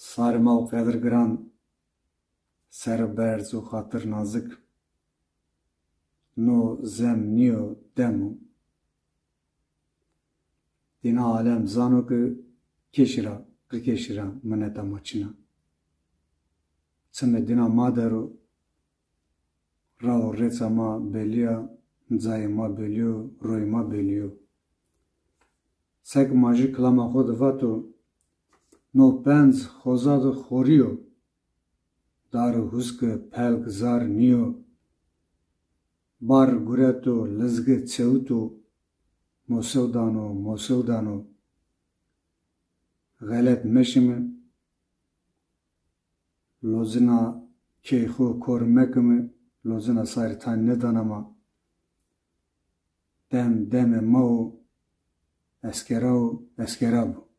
Sarma o kadar gran, serberz u hatır nazik, no zemniyo demu. Din alem zano ki keşira, ki keşira mıneta maçına. Seme dina madaru, rao recama belia, zayma belio, royma belio. Sek maji klama hod vatu, no penz hozad horio, dar husk pelk zar niyo, bar gureto lizge çeutu, mosevdano mosevdano, galet meşimi, lozina keyho kormekimi, lozina sayritan nedanama, dem deme mau, eskerav eskerabu.